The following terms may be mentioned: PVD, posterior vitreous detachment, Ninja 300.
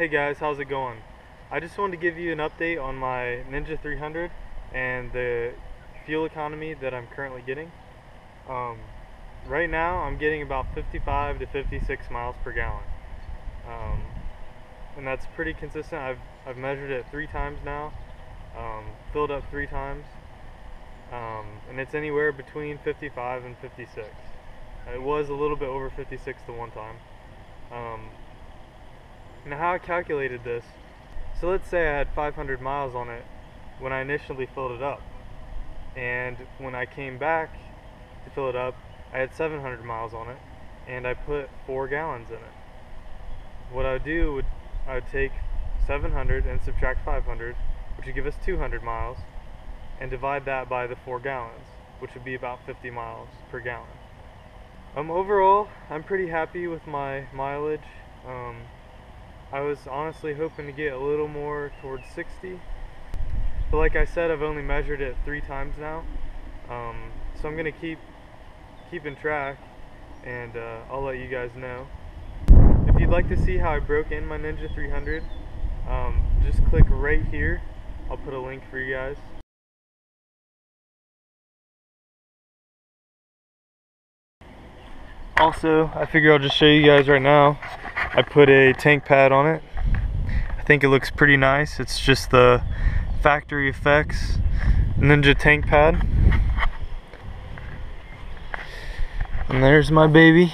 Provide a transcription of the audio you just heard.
Hey guys, how's it going? I just wanted to give you an update on my Ninja 300 and the fuel economy that I'm currently getting. Right now I'm getting about 55 to 56 miles per gallon. And that's pretty consistent. I've measured it 3 times now, filled up 3 times, and it's anywhere between 55 and 56. It was a little bit over 56 the one time. Now how I calculated this, so let's say I had 500 miles on it when I initially filled it up, and when I came back to fill it up I had 700 miles on it and I put 4 gallons in it. What I would do would I would take 700 and subtract 500, which would give us 200 miles, and divide that by the 4 gallons, which would be about 50 miles per gallon. Overall I'm pretty happy with my mileage. I was honestly hoping to get a little more towards 60, but like I said, I've only measured it 3 times now, so I'm gonna keep track, and I'll let you guys know. If you'd like to see how I broke in my Ninja 300, just click right here. I'll put a link for you guys. Also, I figure I'll just show you guys right now. I put a tank pad on it. I think it looks pretty nice. It's just the factory effects Ninja tank pad. And there's my baby.